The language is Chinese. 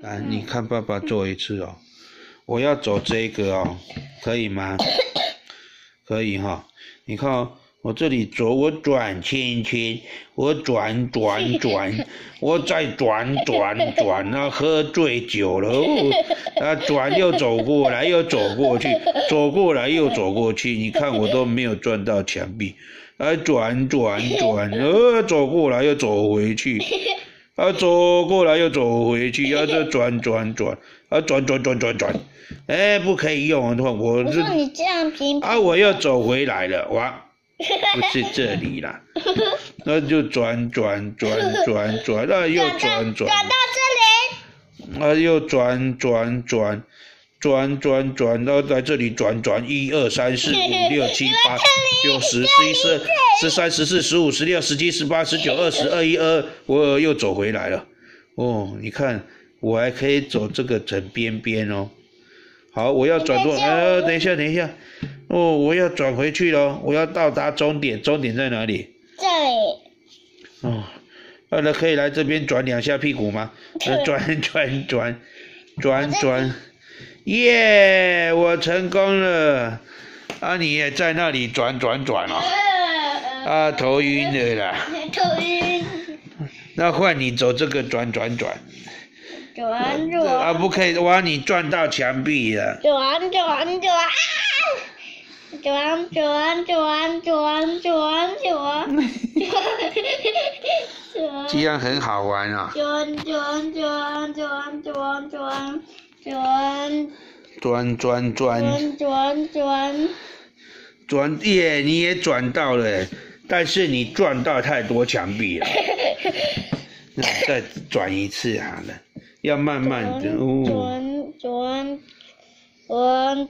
来，你看爸爸做一次哦。我要走这个哦，可以吗？可以哈、哦。你看、哦、我这里走，我转圈圈，我转，我再转，那、啊、喝醉酒了，啊转又走过来又走过去，走过来又走过去，你看我都没有转到墙壁。啊转，走过来又走回去，啊走过来又走回去，啊这转，啊转，哎不可以用，我这你这样平啊我又走回来了，哇，不是这里啦，那就转，那、啊、又转到这里，啊又转，然后在这里转，1、2、3、4、5、6、7、8、9、10、11、12、13、14、15、16、17、18、19、20、21、22，我又走回来了。哦，你看，我还可以走这个整边边哦。好，我要转过，等一下，哦，我要转回去咯，我要到达终点，终点在哪里？这里。哦，那可以来这边转两下屁股吗？转。耶、yeah, 我成功了啊，你也在那里转哦，啊头晕了啦，那换你走这个转啊，不可以，哇你转到墙壁了，转，这样很好玩啊，转耶！你也转到了，但是你转到太多墙壁了。那再转一次好了，要慢慢的哦。